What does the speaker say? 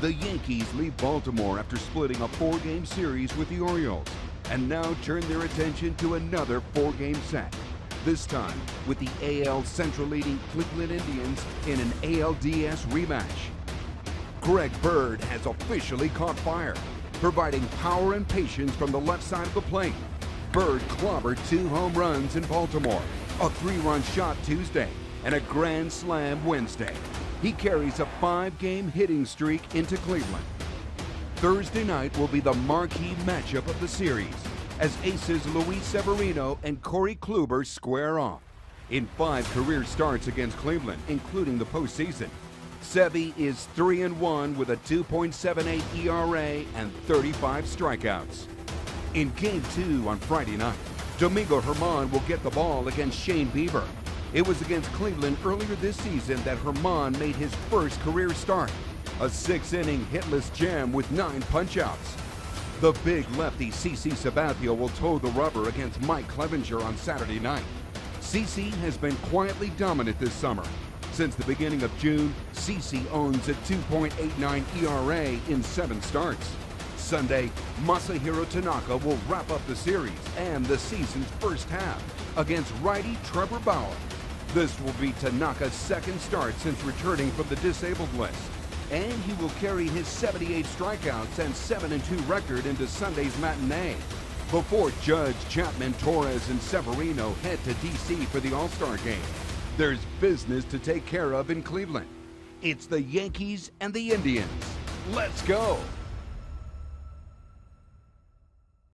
The Yankees leave Baltimore after splitting a four-game series with the Orioles, and now turn their attention to another four-game set, this time with the AL Central leading Cleveland Indians in an ALDS rematch. Greg Bird has officially caught fire, providing power and patience from the left side of the plate. Bird clobbered two home runs in Baltimore, a three-run shot Tuesday and a grand slam Wednesday. He carries a five-game hitting streak into Cleveland. Thursday night will be the marquee matchup of the series, as aces Luis Severino and Corey Kluber square off. In five career starts against Cleveland, including the postseason, Sevy is 3-1 with a 2.78 ERA and 35 strikeouts. In Game 2 on Friday night, Domingo Germán will get the ball against Shane Bieber. It was against Cleveland earlier this season that Germán made his first career start, a six-inning hitless jam with 9 punch-outs. The big lefty CeCe Sabathia will toe the rubber against Mike Clevenger on Saturday night. CeCe has been quietly dominant this summer. Since the beginning of June, CeCe owns a 2.89 ERA in 7 starts. Sunday, Masahiro Tanaka will wrap up the series and the season's first half against righty Trevor Bauer. This will be Tanaka's second start since returning from the disabled list, and he will carry his 78 strikeouts and 7-2 record into Sunday's matinee, before Judge Chapman, Torres, and Severino head to D.C. for the All-Star Game. There's business to take care of in Cleveland. It's the Yankees and the Indians. Let's go!